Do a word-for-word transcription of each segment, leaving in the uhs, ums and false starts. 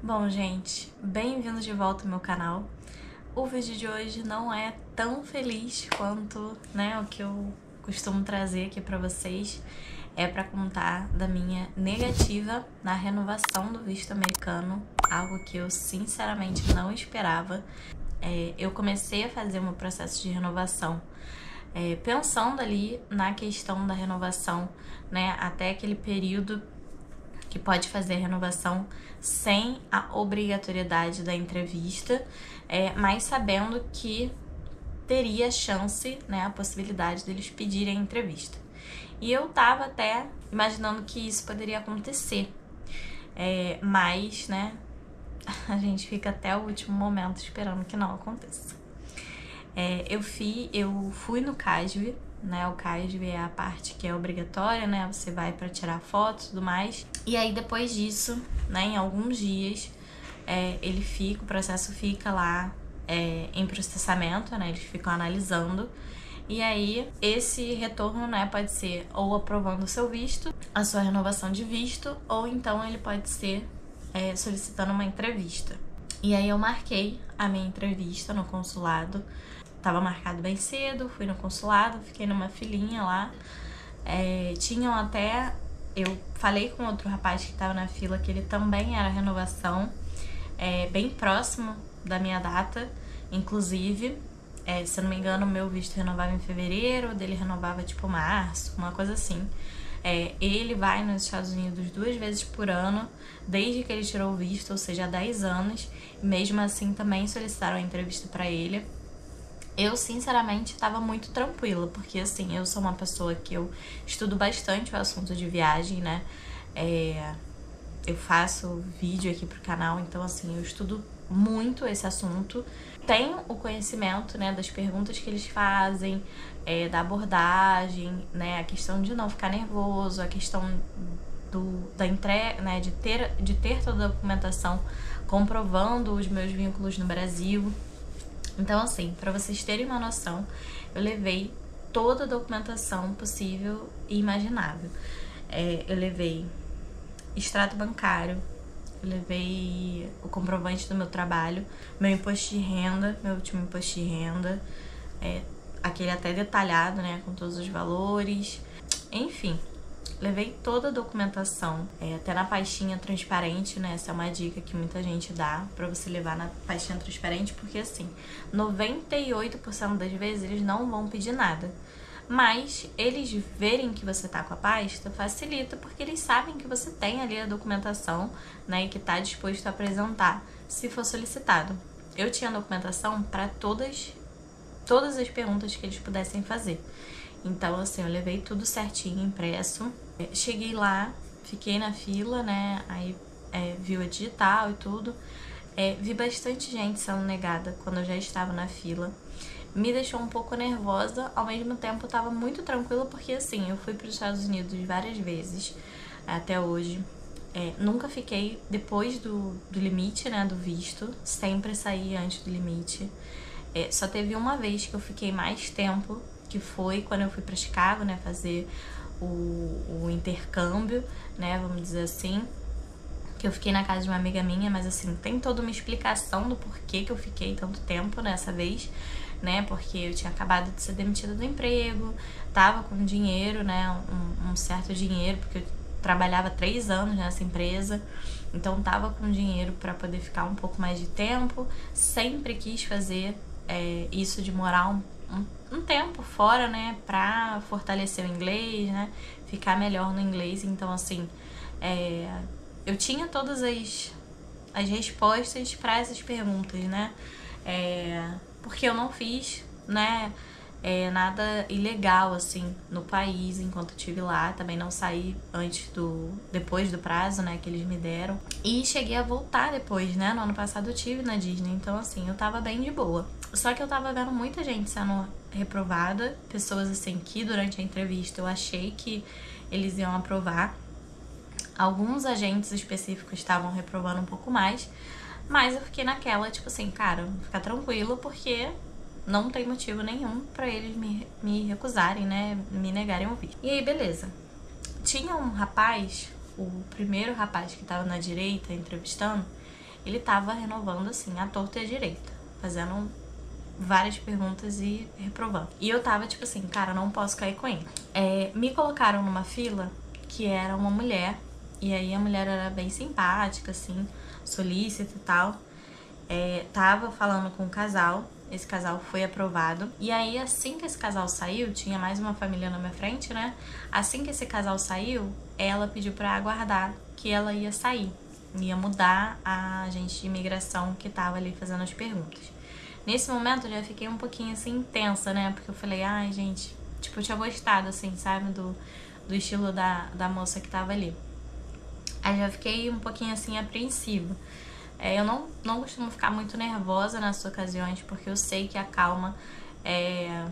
Bom, gente, bem-vindos de volta ao meu canal. O vídeo de hoje não é tão feliz quanto, né, o que eu costumo trazer aqui pra vocês. É pra contar da minha negativa na renovação do visto americano, algo que eu sinceramente não esperava. É, eu comecei a fazer o meu processo de renovação é, pensando ali na questão da renovação, né, até aquele período que pode fazer a renovação sem a obrigatoriedade da entrevista, é, mas sabendo que teria chance, né, a possibilidade deles pedirem a entrevista. E eu tava até imaginando que isso poderia acontecer, é, mas, né, a gente fica até o último momento esperando que não aconteça. É, eu, fui, eu fui no CASVE, né? O CASVE é a parte que é obrigatória, né? Você vai para tirar foto e tudo mais. E aí depois disso, né? Em alguns dias, é, ele fica, o processo fica lá é, em processamento, né? Eles ficam analisando. E aí esse retorno, né? Pode ser ou aprovando o seu visto, a sua renovação de visto, ou então ele pode ser É, solicitando uma entrevista. E aí eu marquei a minha entrevista no consulado. Tava marcado bem cedo, fui no consulado, fiquei numa filinha lá. É, tinham até... Eu falei com outro rapaz que tava na fila que ele também era renovação, é, bem próximo da minha data, inclusive. É, se eu não me engano, o meu visto renovava em fevereiro, o dele renovava tipo março, uma coisa assim. É, ele vai nos Estados Unidos duas vezes por ano, desde que ele tirou o visto, ou seja, há dez anos. Mesmo assim, também solicitaram a entrevista pra ele. Eu, sinceramente, estava muito tranquila, porque, assim, eu sou uma pessoa que eu estudo bastante o assunto de viagem, né? É, eu faço vídeo aqui pro canal, então, assim, eu estudo muito esse assunto. Tenho o conhecimento, né, das perguntas que eles fazem, é, da abordagem, né, a questão de não ficar nervoso, a questão do, da entrega, né, de ter, de ter toda a documentação comprovando os meus vínculos no Brasil. Então, assim, para vocês terem uma noção, eu levei toda a documentação possível e imaginável. É, eu levei extrato bancário, eu levei o comprovante do meu trabalho, meu imposto de renda, meu último imposto de renda, é, aquele até detalhado, né, com todos os valores. Enfim, levei toda a documentação, é, até na pastinha transparente, né, essa é uma dica que muita gente dá pra você levar na pastinha transparente, porque assim, noventa e oito por cento das vezes eles não vão pedir nada. Mas eles verem que você tá com a pasta facilita, porque eles sabem que você tem ali a documentação, né, e que tá disposto a apresentar se for solicitado. Eu tinha documentação para todas, todas as perguntas que eles pudessem fazer. Então, assim, eu levei tudo certinho, impresso. Cheguei lá, fiquei na fila, né, aí é, vi o digital e tudo. É, vi bastante gente sendo negada quando eu já estava na fila. Me deixou um pouco nervosa, ao mesmo tempo eu tava muito tranquila, porque assim, eu fui para os Estados Unidos várias vezes até hoje, é, nunca fiquei depois do, do limite, né, do visto, sempre saí antes do limite. É, só teve uma vez que eu fiquei mais tempo, que foi quando eu fui para Chicago, né, fazer o, o intercâmbio, né, vamos dizer assim, que eu fiquei na casa de uma amiga minha, mas assim, tem toda uma explicação do porquê que eu fiquei tanto tempo nessa vez, né, porque eu tinha acabado de ser demitida do emprego, tava com dinheiro, né, um, um certo dinheiro, porque eu trabalhava três anos nessa empresa, então tava com dinheiro para poder ficar um pouco mais de tempo, sempre quis fazer é, isso de morar um, um, um tempo fora, né, pra fortalecer o inglês, né, ficar melhor no inglês, então assim, é, eu tinha todas as, as respostas para essas perguntas, né, é, porque eu não fiz, né, é, nada ilegal, assim, no país, enquanto eu estive lá. Também não saí antes do... depois do prazo, né, que eles me deram. E cheguei a voltar depois, né, no ano passado eu estive na Disney. Então, assim, eu tava bem de boa. Só que eu tava vendo muita gente sendo reprovada. Pessoas, assim, que durante a entrevista eu achei que eles iam aprovar. Alguns agentes específicos estavam reprovando um pouco mais. Mas eu fiquei naquela, tipo assim, cara, ficar tranquilo, porque não tem motivo nenhum pra eles me, me recusarem, né? Me negarem o visto. E aí, beleza. Tinha um rapaz, o primeiro rapaz que tava na direita entrevistando, ele tava renovando, assim, à torta e à direita, fazendo várias perguntas e reprovando. E eu tava, tipo assim, cara, não posso cair com ele. É, me colocaram numa fila que era uma mulher, e aí a mulher era bem simpática, assim, solícita e tal. É, tava falando com um casal, esse casal foi aprovado. E aí, assim que esse casal saiu, tinha mais uma família na minha frente, né? Assim que esse casal saiu, ela pediu pra aguardar que ela ia sair. Ia mudar a agente de imigração que tava ali fazendo as perguntas. Nesse momento, eu já fiquei um pouquinho, assim, tensa, né? Porque eu falei, ai, gente... Tipo, eu tinha gostado, assim, sabe? Do, do estilo da, da moça que tava ali. Aí já fiquei um pouquinho, assim, apreensiva. É, eu não, não costumo ficar muito nervosa nessas ocasiões, porque eu sei que a calma é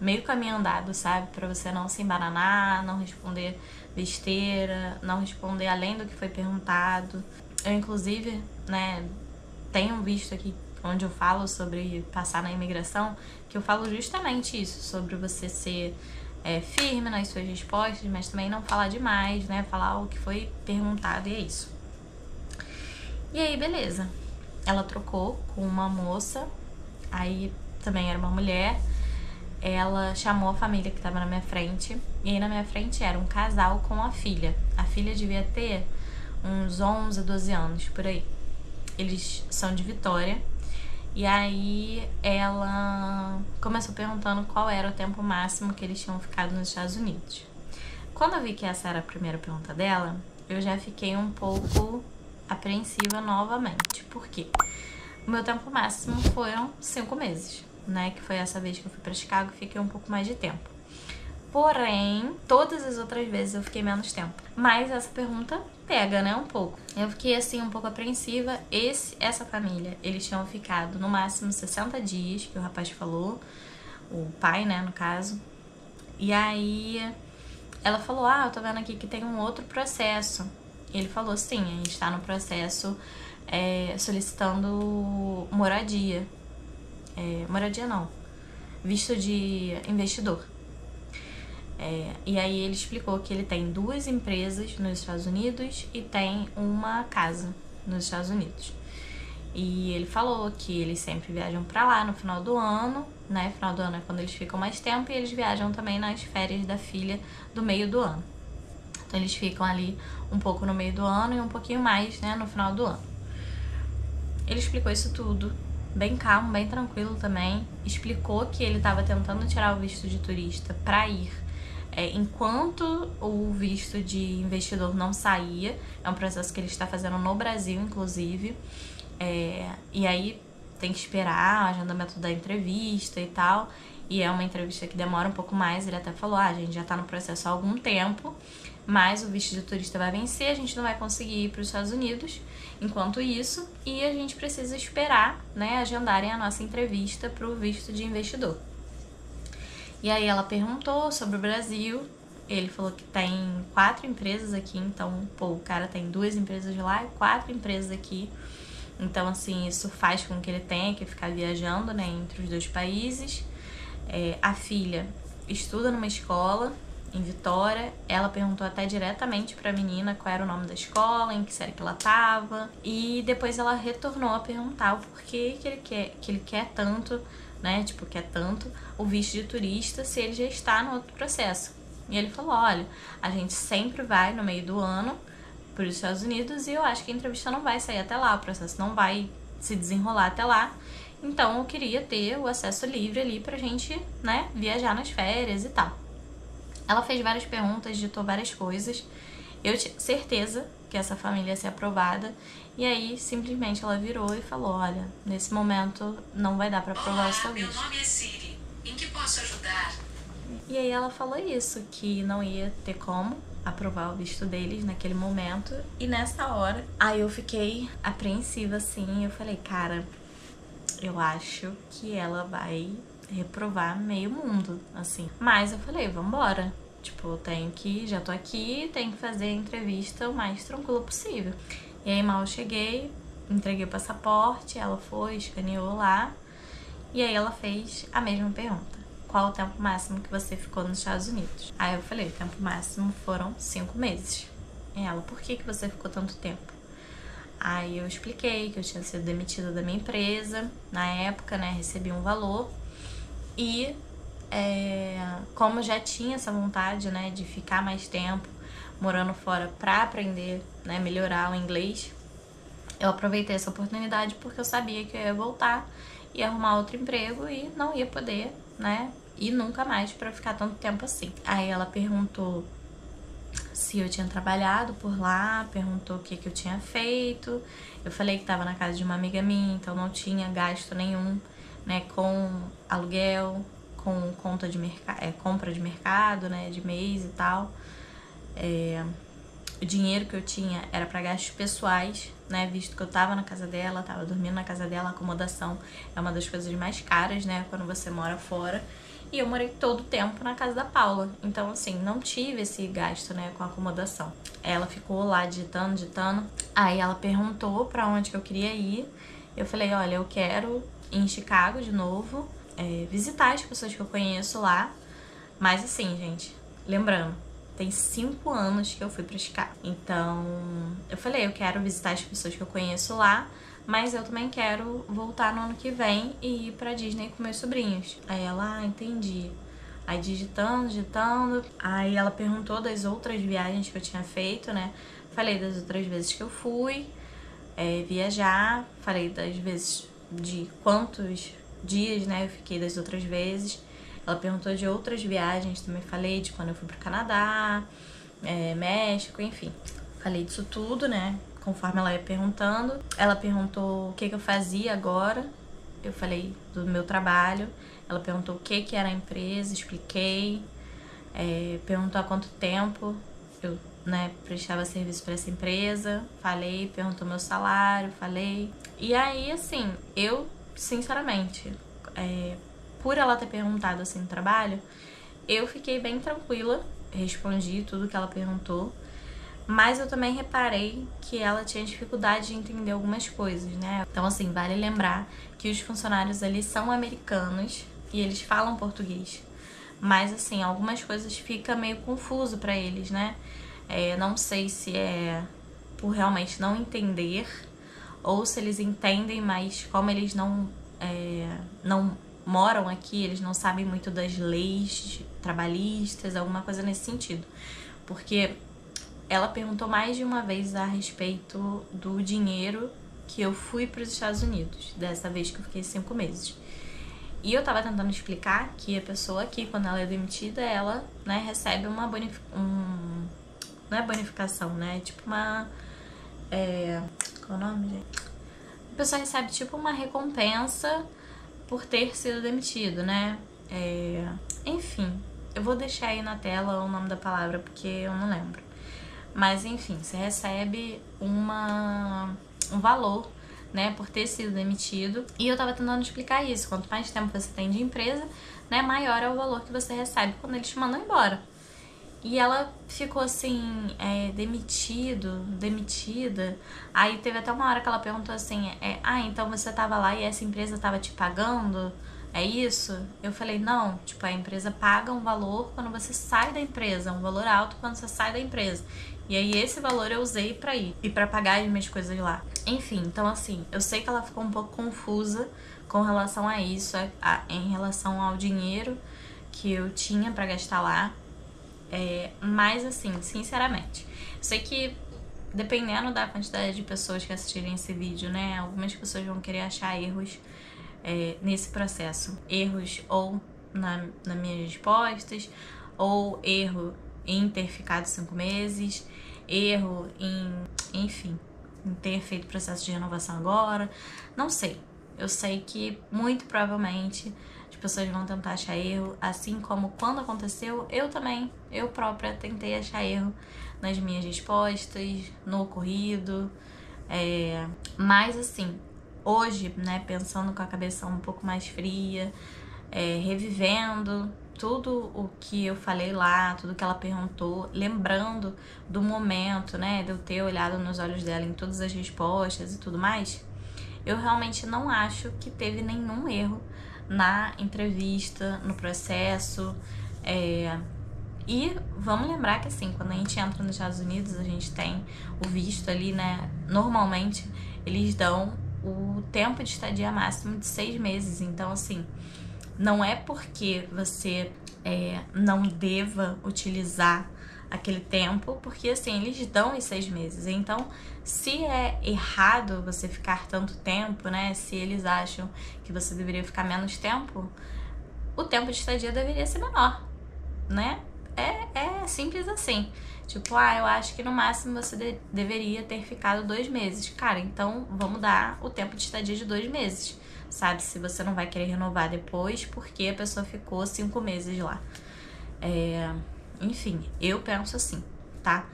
meio caminho andado, sabe? Pra você não se embananar, não responder besteira, não responder além do que foi perguntado. Eu, inclusive, né, tenho visto aqui onde eu falo sobre passar na imigração, que eu falo justamente isso, sobre você ser é, firme nas suas respostas, mas também não falar demais, né? Falar o que foi perguntado e é isso. E aí, beleza. Ela trocou com uma moça, aí também era uma mulher. Ela chamou a família que tava na minha frente. E aí na minha frente era um casal com a filha. A filha devia ter uns onze, doze anos, por aí. Eles são de Vitória. E aí ela começou perguntando qual era o tempo máximo que eles tinham ficado nos Estados Unidos. Quando eu vi que essa era a primeira pergunta dela, eu já fiquei um pouco... apreensiva novamente, porque o meu tempo máximo foram cinco meses, né, que foi essa vez que eu fui pra Chicago e fiquei um pouco mais de tempo. Porém, todas as outras vezes eu fiquei menos tempo, mas essa pergunta pega, né, um pouco. Eu fiquei, assim, um pouco apreensiva. Esse, essa família, eles tinham ficado no máximo sessenta dias, que o rapaz falou, o pai, né, no caso, e aí ela falou, ah, eu tô vendo aqui que tem um outro processo. Ele falou, sim, a gente tá no processo é, solicitando moradia. É, moradia não, visto de investidor. É, e aí ele explicou que ele tem duas empresas nos Estados Unidos e tem uma casa nos Estados Unidos. E ele falou que eles sempre viajam pra lá no final do ano, né? Final do ano é quando eles ficam mais tempo, e eles viajam também nas férias da filha do meio do ano. Então eles ficam ali um pouco no meio do ano e um pouquinho mais, né, no final do ano. Ele explicou isso tudo, bem calmo, bem tranquilo também. Explicou que ele estava tentando tirar o visto de turista para ir, é, enquanto o visto de investidor não saía. É um processo que ele está fazendo no Brasil, inclusive. É, e aí tem que esperar o agendamento da entrevista e tal. E é uma entrevista que demora um pouco mais. Ele até falou, ah, a gente já tá no processo há algum tempo, mas o visto de turista vai vencer, a gente não vai conseguir ir para os Estados Unidos enquanto isso, e a gente precisa esperar, né, agendarem a nossa entrevista para o visto de investidor. E aí ela perguntou sobre o Brasil, ele falou que tem quatro empresas aqui, então, pô, o cara tem duas empresas lá e quatro empresas aqui, então, assim, isso faz com que ele tenha que ficar viajando, né, entre os dois países. É, a filha estuda numa escola em Vitória. Ela perguntou até diretamente pra menina qual era o nome da escola, em que série que ela tava. E depois ela retornou a perguntar o porquê que ele quer, que ele quer tanto, né? Tipo, quer tanto o visto de turista se ele já está no outro processo. E ele falou, olha, a gente sempre vai no meio do ano para os Estados Unidos e eu acho que a entrevista não vai sair até lá, o processo não vai se desenrolar até lá. Então eu queria ter o acesso livre ali pra gente, né, viajar nas férias e tal. Ela fez várias perguntas, ditou várias coisas. Eu tinha certeza que essa família ia ser aprovada. E aí, simplesmente, ela virou e falou, olha, nesse momento não vai dar pra aprovar o seu visto. Meu nome é Siri, em que posso ajudar? E aí ela falou isso, que não ia ter como aprovar o visto deles naquele momento. E nessa hora, aí eu fiquei apreensiva, assim, eu falei, cara... eu acho que ela vai reprovar meio mundo, assim. Mas eu falei, vambora. Tipo, eu tenho que... já tô aqui, tenho que fazer a entrevista o mais tranquilo possível. E aí, mal eu cheguei, entreguei o passaporte, ela foi, escaneou lá. E aí ela fez a mesma pergunta. Qual o tempo máximo que você ficou nos Estados Unidos? Aí eu falei, o tempo máximo foram cinco meses. E ela, por que que você ficou tanto tempo? Aí eu expliquei que eu tinha sido demitida da minha empresa, na época, né, recebi um valor. E é, como já tinha essa vontade, né, de ficar mais tempo morando fora pra aprender, né, melhorar o inglês, eu aproveitei essa oportunidade porque eu sabia que eu ia voltar e arrumar outro emprego e não ia poder, né, ir nunca mais pra ficar tanto tempo assim. Aí ela perguntou se eu tinha trabalhado por lá, perguntou o que, que eu tinha feito. Eu falei que estava na casa de uma amiga minha, então não tinha gasto nenhum, né, com aluguel, com conta de é, compra de mercado, né, de mês e tal. É, o dinheiro que eu tinha era para gastos pessoais, né, visto que eu estava na casa dela, estava dormindo na casa dela. A acomodação é uma das coisas mais caras, né, quando você mora fora. E eu morei todo o tempo na casa da Paula. Então, assim, não tive esse gasto, né, com a acomodação. Ela ficou lá digitando, digitando. Aí ela perguntou pra onde que eu queria ir. Eu falei, olha, eu quero ir em Chicago de novo. É, visitar as pessoas que eu conheço lá. Mas, assim, gente, lembrando, tem cinco anos que eu fui pra Chicago. Então, eu falei, eu quero visitar as pessoas que eu conheço lá. Mas eu também quero voltar no ano que vem e ir pra Disney com meus sobrinhos. Aí ela, ah, entendi. Aí digitando, digitando. Aí ela perguntou das outras viagens que eu tinha feito, né? Falei das outras vezes que eu fui é, viajar. Falei das vezes de quantos dias, né, eu fiquei das outras vezes. Ela perguntou de outras viagens. Também falei de quando eu fui pro Canadá, é, México, enfim. Falei disso tudo, né? Conforme ela ia perguntando, ela perguntou o que, que eu fazia agora. Eu falei do meu trabalho. Ela perguntou o que, que era a empresa, expliquei. É, perguntou há quanto tempo eu, né, prestava serviço para essa empresa. Falei, perguntou meu salário, falei. E aí, assim, eu, sinceramente, é, por ela ter perguntado assim o trabalho, eu fiquei bem tranquila, respondi tudo que ela perguntou. Mas eu também reparei que ela tinha dificuldade de entender algumas coisas, né? Então, assim, vale lembrar que os funcionários ali são americanos e eles falam português. Mas, assim, algumas coisas fica meio confuso pra eles, né? É, não sei se é por realmente não entender ou se eles entendem, mas como eles não, é, não moram aqui, eles não sabem muito das leis trabalhistas, alguma coisa nesse sentido. Porque ela perguntou mais de uma vez a respeito do dinheiro que eu fui para os Estados Unidos, dessa vez que eu fiquei cinco meses. E eu tava tentando explicar que a pessoa aqui, quando ela é demitida, ela, né, recebe uma bonific... um... não é bonificação, né? Tipo uma... É... Qual é o nome, gente? A pessoa recebe tipo uma recompensa por ter sido demitido, né? É... Enfim, eu vou deixar aí na tela o nome da palavra porque eu não lembro. Mas, enfim, você recebe uma, um valor, né, por ter sido demitido. E eu tava tentando explicar isso. Quanto mais tempo você tem de empresa, né, maior é o valor que você recebe quando eles te mandam embora. E ela ficou assim, é, demitido, demitida. Aí teve até uma hora que ela perguntou assim, é, ah, então você tava lá e essa empresa tava te pagando? É isso? Eu falei, não, tipo, a empresa paga um valor quando você sai da empresa, um valor alto quando você sai da empresa. E aí esse valor eu usei pra ir e pra pagar as minhas coisas lá. Enfim, então assim, eu sei que ela ficou um pouco confusa com relação a isso, a, a, em relação ao dinheiro que eu tinha pra gastar lá. É, mas assim, sinceramente, eu sei que dependendo da quantidade de pessoas que assistirem esse vídeo, né, algumas pessoas vão querer achar erros É, nesse processo, erros ou na, nas minhas respostas, ou erro em ter ficado cinco meses, erro em, enfim, em ter feito o processo de renovação agora, não sei. Eu sei que muito provavelmente as pessoas vão tentar achar erro, assim como quando aconteceu, eu também, eu própria tentei achar erro nas minhas respostas, no ocorrido, é, mas assim, hoje, né, pensando com a cabeça um pouco mais fria, é, revivendo tudo o que eu falei lá, tudo que ela perguntou, lembrando do momento, né, de eu ter olhado nos olhos dela em todas as respostas e tudo mais, eu realmente não acho que teve nenhum erro na entrevista, no processo, é, E vamos lembrar que assim, quando a gente entra nos Estados Unidos, a gente tem o visto ali, né? Normalmente eles dão o tempo de estadia máximo de seis meses. Então assim, não é porque você é, não deva utilizar aquele tempo, porque assim, eles dão os seis meses. Então, se é errado você ficar tanto tempo, né? Se eles acham que você deveria ficar menos tempo, o tempo de estadia deveria ser menor, né? É, é simples assim. Tipo, ah, eu acho que no máximo você de deveria ter ficado dois meses. Cara, então vamos dar o tempo de estadia de dois meses, sabe? Se você não vai querer renovar depois, porque a pessoa ficou cinco meses lá. É... Enfim, eu penso assim, tá?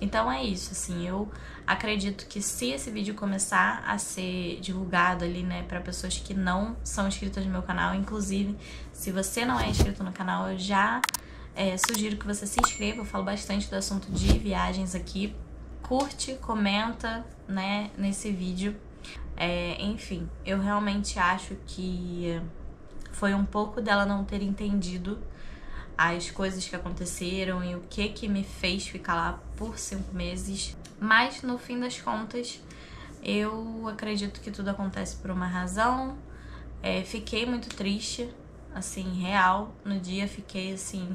Então é isso, assim, eu acredito que se esse vídeo começar a ser divulgado ali, né, pra pessoas que não são inscritas no meu canal, inclusive, se você não é inscrito no canal, eu já é, sugiro que você se inscreva, eu falo bastante do assunto de viagens aqui, curte, comenta, né, nesse vídeo, é, enfim, eu realmente acho que foi um pouco dela não ter entendido as coisas que aconteceram e o que que me fez ficar lá por cinco meses. Mas, no fim das contas, eu acredito que tudo acontece por uma razão. É, fiquei muito triste, assim, real. No dia fiquei, assim,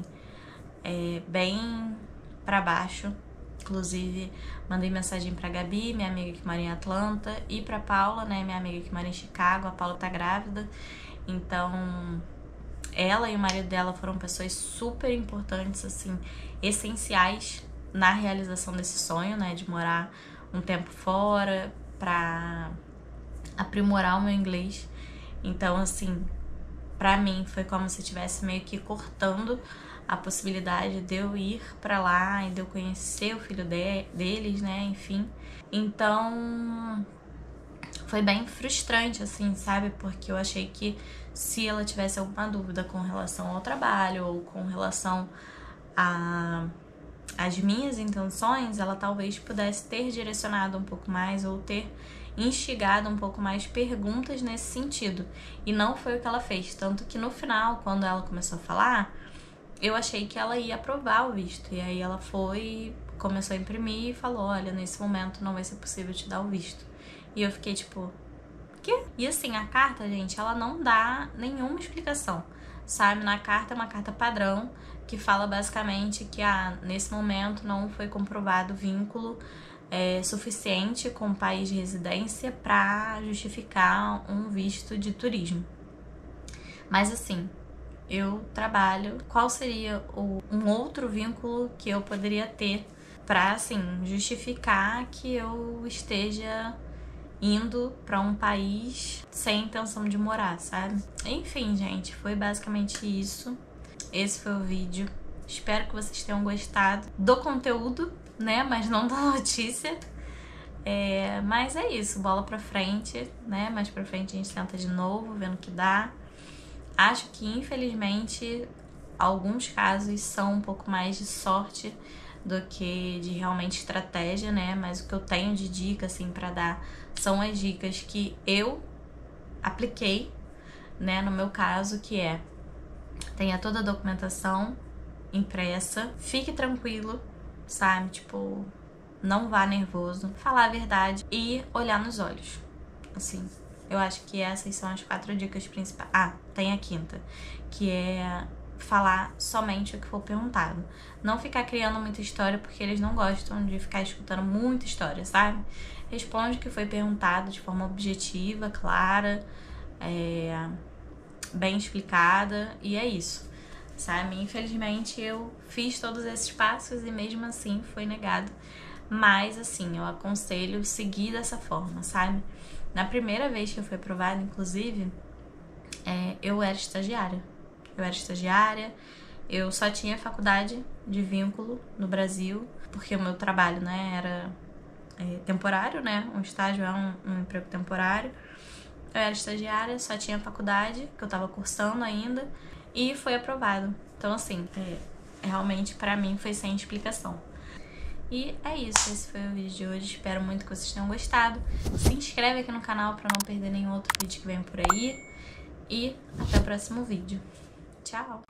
é, bem pra baixo. Inclusive, mandei mensagem pra Gabi, minha amiga que mora em Atlanta, e pra Paula, né, minha amiga que mora em Chicago. A Paula tá grávida, então... Ela e o marido dela foram pessoas super importantes, assim, essenciais na realização desse sonho, né? De morar um tempo fora pra aprimorar o meu inglês. Então, assim, pra mim foi como se eu estivesse meio que cortando a possibilidade de eu ir pra lá e de eu conhecer o filho de- deles, né? Enfim. Então... Foi bem frustrante, assim, sabe? Porque eu achei que se ela tivesse alguma dúvida com relação ao trabalho ou com relação a as minhas intenções, ela talvez pudesse ter direcionado um pouco mais ou ter instigado um pouco mais perguntas nesse sentido. E não foi o que ela fez. Tanto que no final, quando ela começou a falar, eu achei que ela ia aprovar o visto. E aí ela foi, começou a imprimir e falou, olha, nesse momento não vai ser possível te dar o visto. E eu fiquei tipo, quê? E assim, a carta, gente, ela não dá nenhuma explicação, sabe? Na carta é uma carta padrão que fala basicamente que ah, nesse momento não foi comprovado vínculo é, suficiente com o país de residência para justificar um visto de turismo. Mas assim, eu trabalho, qual seria o, um outro vínculo que eu poderia ter para assim, justificar que eu esteja... indo pra um país sem intenção de morar, sabe? Enfim, gente, foi basicamente isso. Esse foi o vídeo. Espero que vocês tenham gostado do conteúdo, né? Mas não da notícia. É... Mas é isso, bola pra frente, né? Mais pra frente a gente tenta de novo, vendo o que dá. Acho que, infelizmente, alguns casos são um pouco mais de sorte do que de realmente estratégia, né? Mas o que eu tenho de dica, assim, pra dar são as dicas que eu apliquei, né? No meu caso, que é tenha toda a documentação impressa, fique tranquilo, sabe? Tipo, não vá nervoso, falar a verdade e olhar nos olhos, assim. Eu acho que essas são as quatro dicas principais. Ah, tem a quinta, que é... falar somente o que for perguntado. Não ficar criando muita história, porque eles não gostam de ficar escutando muita história, sabe? Responde o que foi perguntado de forma objetiva, clara, é, bem explicada, e é isso, sabe? Infelizmente eu fiz todos esses passos e mesmo assim foi negado. Mas assim, eu aconselho seguir dessa forma, sabe? Na primeira vez que eu fui aprovada, inclusive, é, eu era estagiária. Eu era estagiária, eu só tinha faculdade de vínculo no Brasil, porque o meu trabalho, né, era é, temporário, né, um estágio é um, um emprego temporário. Eu era estagiária, só tinha faculdade, que eu tava cursando ainda, e foi aprovado. Então, assim, é, realmente pra mim foi sem explicação. E é isso, esse foi o vídeo de hoje, espero muito que vocês tenham gostado. Se inscreve aqui no canal pra não perder nenhum outro vídeo que vem por aí, e até o próximo vídeo. Tchau!